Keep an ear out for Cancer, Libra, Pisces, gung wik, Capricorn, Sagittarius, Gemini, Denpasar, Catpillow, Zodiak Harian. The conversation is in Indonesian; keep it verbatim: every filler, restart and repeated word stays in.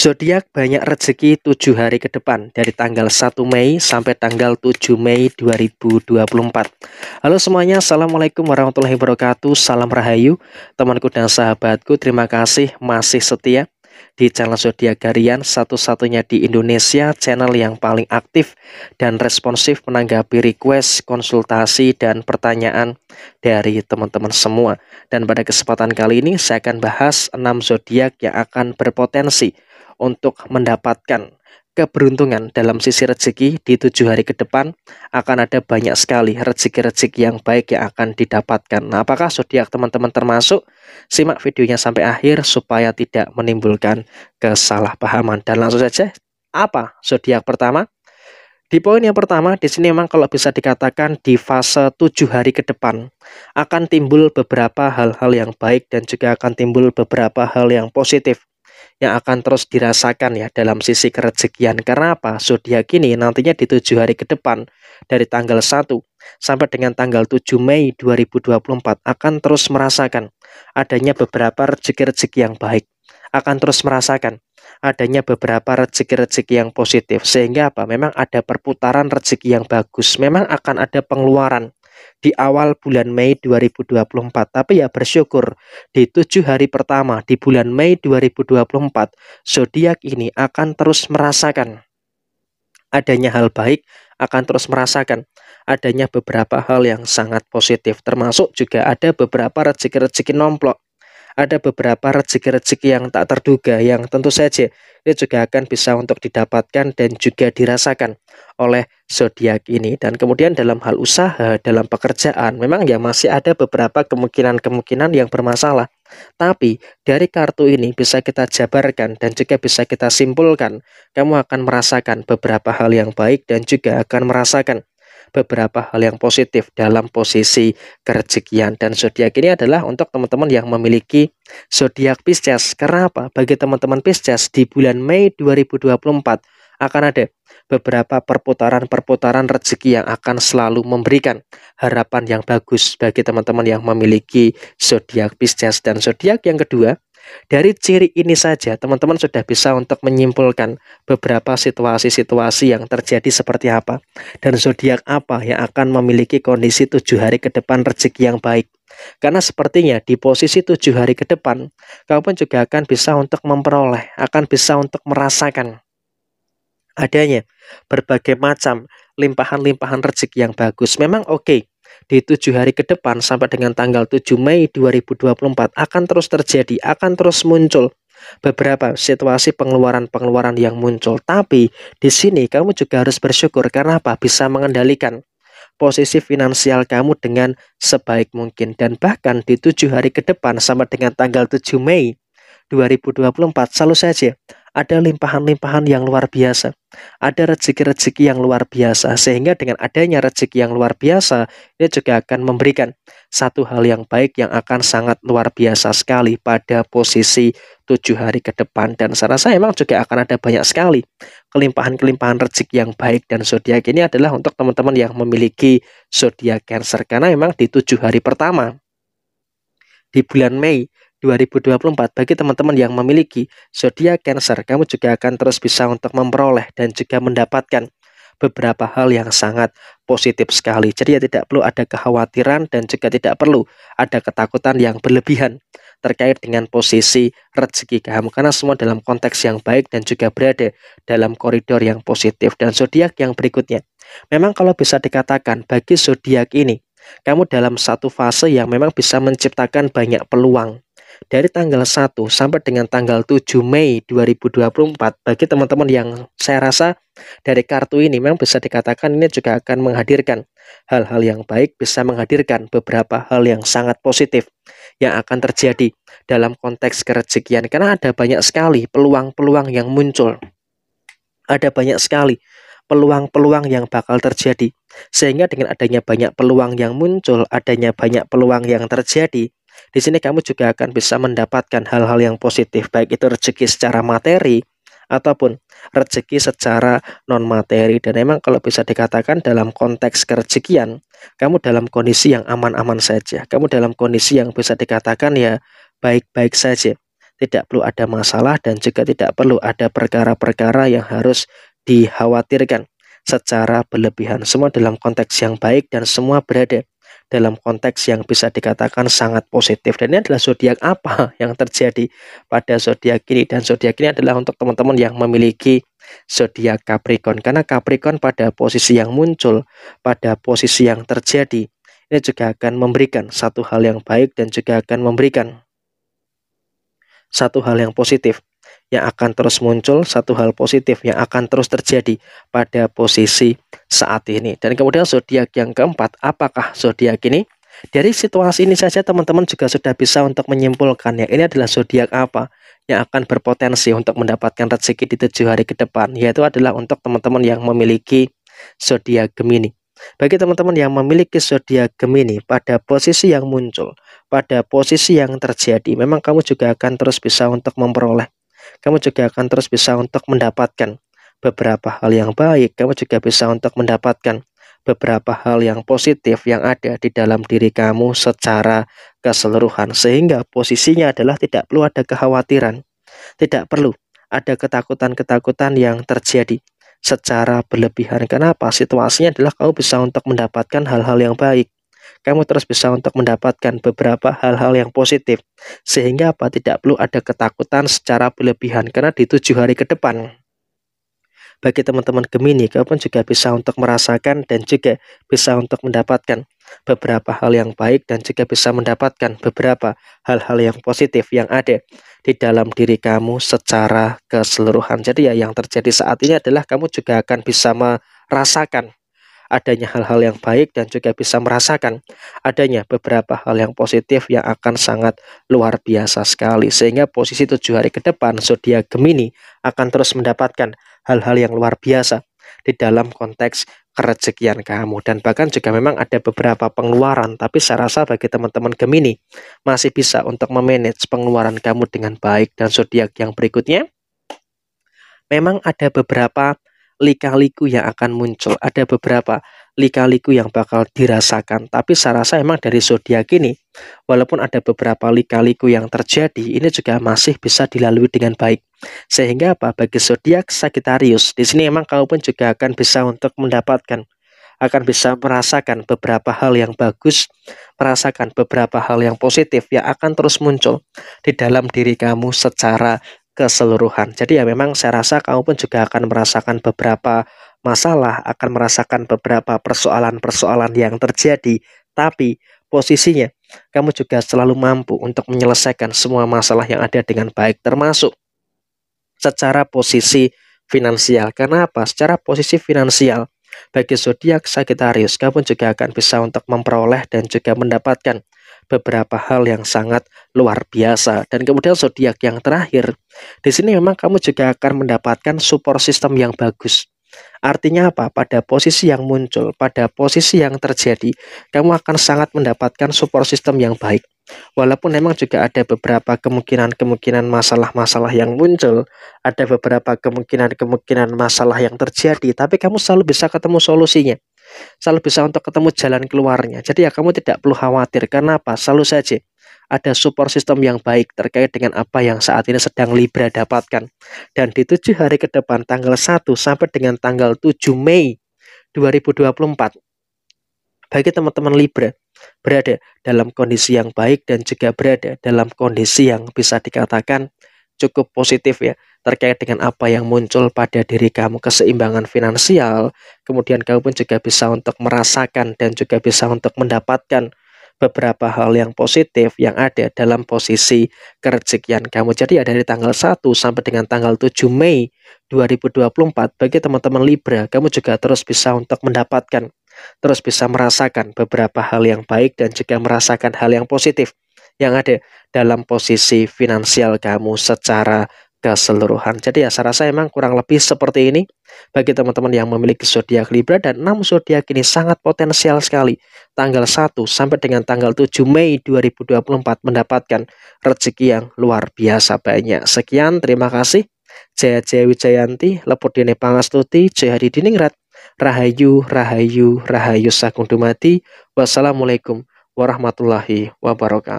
Zodiak banyak rezeki tujuh hari ke depan dari tanggal satu Mei sampai tanggal tujuh Mei dua ribu dua puluh empat. Halo semuanya, Assalamualaikum warahmatullahi wabarakatuh. Salam rahayu temanku dan sahabatku. Terima kasih masih setia di channel Zodiak Harian, satu-satunya di Indonesia, channel yang paling aktif dan responsif menanggapi request, konsultasi, dan pertanyaan dari teman-teman semua. Dan pada kesempatan kali ini saya akan bahas enam zodiak yang akan berpotensi untuk mendapatkan keberuntungan dalam sisi rezeki di tujuh hari ke depan. Akan ada banyak sekali rezeki-rezeki yang baik yang akan didapatkan. Nah, apakah zodiak teman-teman termasuk? Simak videonya sampai akhir supaya tidak menimbulkan kesalahpahaman. Dan langsung saja, apa zodiak pertama? Di poin yang pertama, di sini memang kalau bisa dikatakan di fase tujuh hari ke depan akan timbul beberapa hal-hal yang baik dan juga akan timbul beberapa hal yang positif yang akan terus dirasakan ya dalam sisi kerezekian. Karena apa? Zodiak ini nantinya di tujuh hari ke depan dari tanggal satu sampai dengan tanggal tujuh Mei dua ribu dua puluh empat akan terus merasakan adanya beberapa rezeki-rezeki yang baik, akan terus merasakan adanya beberapa rezeki-rezeki yang positif. Sehingga apa? Memang ada perputaran rezeki yang bagus. Memang akan ada pengeluaran di awal bulan Mei dua ribu dua puluh empat, tapi ya bersyukur di tujuh hari pertama di bulan Mei dua ribu dua puluh empat zodiak ini akan terus merasakan adanya hal baik, akan terus merasakan adanya beberapa hal yang sangat positif, termasuk juga ada beberapa rezeki-rezeki nomplok, ada beberapa rezeki-rezeki yang tak terduga yang tentu saja ini juga akan bisa untuk didapatkan dan juga dirasakan oleh zodiak ini. Dan kemudian dalam hal usaha, dalam pekerjaan memang ya masih ada beberapa kemungkinan-kemungkinan yang bermasalah, tapi dari kartu ini bisa kita jabarkan dan juga bisa kita simpulkan kamu akan merasakan beberapa hal yang baik dan juga akan merasakan beberapa hal yang positif dalam posisi kerezekian. Dan zodiak ini adalah untuk teman-teman yang memiliki zodiak Pisces. Karena apa? Bagi teman-teman Pisces di bulan Mei dua ribu dua puluh empat akan ada beberapa perputaran-perputaran rezeki yang akan selalu memberikan harapan yang bagus bagi teman-teman yang memiliki zodiak Pisces. Dan zodiak yang kedua, dari ciri ini saja teman-teman sudah bisa untuk menyimpulkan beberapa situasi-situasi yang terjadi seperti apa dan zodiak apa yang akan memiliki kondisi tujuh hari ke depan rezeki yang baik. Karena sepertinya di posisi tujuh hari ke depan kamu pun juga akan bisa untuk memperoleh, akan bisa untuk merasakan adanya berbagai macam limpahan-limpahan rezeki yang bagus. Memang oke okay. Di tujuh hari ke depan sampai dengan tanggal tujuh Mei dua ribu dua puluh empat akan terus terjadi, akan terus muncul beberapa situasi pengeluaran-pengeluaran yang muncul. Tapi di sini kamu juga harus bersyukur karena apa? Bisa mengendalikan posisi finansial kamu dengan sebaik mungkin. Dan bahkan di tujuh hari ke depan sampai dengan tanggal tujuh Mei dua ribu dua puluh empat selalu saja ada limpahan-limpahan yang luar biasa, ada rezeki-rezeki yang luar biasa. Sehingga dengan adanya rezeki yang luar biasa, ini juga akan memberikan satu hal yang baik yang akan sangat luar biasa sekali pada posisi tujuh hari ke depan. Dan saya rasa emang juga akan ada banyak sekali kelimpahan-kelimpahan rezeki yang baik. Dan zodiak ini adalah untuk teman-teman yang memiliki zodiak Cancer. Karena emang di tujuh hari pertama di bulan Mei dua ribu dua puluh empat bagi teman-teman yang memiliki zodiak Cancer, kamu juga akan terus bisa untuk memperoleh dan juga mendapatkan beberapa hal yang sangat positif sekali. Jadi ya tidak perlu ada kekhawatiran dan juga tidak perlu ada ketakutan yang berlebihan terkait dengan posisi rezeki kamu, karena semua dalam konteks yang baik dan juga berada dalam koridor yang positif. Dan zodiak yang berikutnya, memang kalau bisa dikatakan bagi zodiak ini kamu dalam satu fase yang memang bisa menciptakan banyak peluang. Dari tanggal satu sampai dengan tanggal tujuh Mei dua ribu dua puluh empat bagi teman-teman yang saya rasa dari kartu ini memang bisa dikatakan ini juga akan menghadirkan hal-hal yang baik, bisa menghadirkan beberapa hal yang sangat positif yang akan terjadi dalam konteks kerezekian. Karena ada banyak sekali peluang-peluang yang muncul, ada banyak sekali peluang-peluang yang bakal terjadi. Sehingga dengan adanya banyak peluang yang muncul, adanya banyak peluang yang terjadi, di sini kamu juga akan bisa mendapatkan hal-hal yang positif, baik itu rezeki secara materi ataupun rezeki secara non-materi. Dan memang kalau bisa dikatakan dalam konteks kerezekian, kamu dalam kondisi yang aman-aman saja, kamu dalam kondisi yang bisa dikatakan ya baik-baik saja. tidak perlu ada masalah dan juga tidak perlu ada perkara-perkara yang harus dikhawatirkan secara berlebihan. Semua dalam konteks yang baik dan semua berada dalam konteks yang bisa dikatakan sangat positif. Dan ini adalah zodiak apa yang terjadi pada zodiak ini, dan zodiak ini adalah untuk teman-teman yang memiliki zodiak Capricorn, karena Capricorn pada posisi yang muncul, pada posisi yang terjadi, ini juga akan memberikan satu hal yang baik dan juga akan memberikan satu hal yang positif yang akan terus muncul, satu hal positif yang akan terus terjadi pada posisi saat ini. Dan kemudian zodiak yang keempat, apakah zodiak ini? Dari situasi ini saja teman-teman juga sudah bisa untuk menyimpulkan ya, ini adalah zodiak apa yang akan berpotensi untuk mendapatkan rezeki di tujuh hari ke depan, yaitu adalah untuk teman-teman yang memiliki zodiak Gemini. Bagi teman-teman yang memiliki zodiak Gemini, pada posisi yang muncul, pada posisi yang terjadi, memang kamu juga akan terus bisa untuk memperoleh, kamu juga akan terus bisa untuk mendapatkan beberapa hal yang baik, kamu juga bisa untuk mendapatkan beberapa hal yang positif yang ada di dalam diri kamu secara keseluruhan. Sehingga posisinya adalah tidak perlu ada kekhawatiran, tidak perlu ada ketakutan-ketakutan yang terjadi secara berlebihan. Kenapa? Situasinya adalah kamu bisa untuk mendapatkan hal-hal yang baik, kamu terus bisa untuk mendapatkan beberapa hal-hal yang positif, sehingga apa, tidak perlu ada ketakutan secara berlebihan. Karena di tujuh hari ke depan, bagi teman-teman Gemini, kamu pun juga bisa untuk merasakan dan juga bisa untuk mendapatkan beberapa hal yang baik dan juga bisa mendapatkan beberapa hal-hal yang positif yang ada di dalam diri kamu secara keseluruhan. Jadi ya, yang terjadi saat ini adalah kamu juga akan bisa merasakan adanya hal-hal yang baik dan juga bisa merasakan adanya beberapa hal yang positif yang akan sangat luar biasa sekali. Sehingga posisi tujuh hari ke depan zodiak Gemini akan terus mendapatkan hal-hal yang luar biasa di dalam konteks kerezekian kamu. Dan bahkan juga memang ada beberapa pengeluaran, tapi saya rasa bagi teman-teman Gemini masih bisa untuk memanage pengeluaran kamu dengan baik. Dan zodiak yang berikutnya, memang ada beberapa lika-liku yang akan muncul, ada beberapa lika-liku yang bakal dirasakan. Tapi saya rasa emang dari zodiak ini, walaupun ada beberapa lika-liku yang terjadi, ini juga masih bisa dilalui dengan baik. Sehingga apa, bagi zodiak Sagittarius di sini emang kamu pun juga akan bisa untuk mendapatkan, akan bisa merasakan beberapa hal yang bagus, merasakan beberapa hal yang positif yang akan terus muncul di dalam diri kamu secara keseluruhan. Jadi ya memang saya rasa kamu pun juga akan merasakan beberapa masalah, akan merasakan beberapa persoalan-persoalan yang terjadi, tapi posisinya kamu juga selalu mampu untuk menyelesaikan semua masalah yang ada dengan baik, termasuk secara posisi finansial. Karena apa? Secara posisi finansial bagi zodiak Sagittarius, kamu juga akan bisa untuk memperoleh dan juga mendapatkan beberapa hal yang sangat luar biasa. Dan kemudian zodiak yang terakhir, di sini memang kamu juga akan mendapatkan support system yang bagus. Artinya apa? Pada posisi yang muncul, pada posisi yang terjadi, kamu akan sangat mendapatkan support system yang baik. Walaupun memang juga ada beberapa kemungkinan-kemungkinan masalah-masalah yang muncul, ada beberapa kemungkinan-kemungkinan masalah yang terjadi, tapi kamu selalu bisa ketemu solusinya, selalu bisa untuk ketemu jalan keluarnya. Jadi ya kamu tidak perlu khawatir. Karena apa? Selalu saja ada support system yang baik terkait dengan apa yang saat ini sedang Libra dapatkan. Dan di tujuh hari ke depan, tanggal satu sampai dengan tanggal tujuh Mei dua ribu dua puluh empat, bagi teman-teman Libra berada dalam kondisi yang baik dan juga berada dalam kondisi yang bisa dikatakan cukup positif ya, terkait dengan apa yang muncul pada diri kamu, keseimbangan finansial. Kemudian kamu pun juga bisa untuk merasakan dan juga bisa untuk mendapatkan beberapa hal yang positif yang ada dalam posisi kerezekian kamu. Jadi ya, dari tanggal satu sampai dengan tanggal tujuh Mei dua ribu dua puluh empat, bagi teman-teman Libra, kamu juga terus bisa untuk mendapatkan, terus bisa merasakan beberapa hal yang baik dan juga merasakan hal yang positif yang ada dalam posisi finansial kamu secara keseluruhan. Jadi ya saya rasa emang kurang lebih seperti ini bagi teman-teman yang memiliki zodiak Libra. Dan enam zodiak ini sangat potensial sekali tanggal satu sampai dengan tanggal tujuh Mei dua ribu dua puluh empat mendapatkan rezeki yang luar biasa banyak. Sekian, terima kasih. Jaya Jaya Wijayanti, Lepur Dene Pangastuti, Jaya Diningrat, Rahayu Rahayu Rahayu Sakundumati. Wassalamualaikum warahmatullahi wabarakatuh.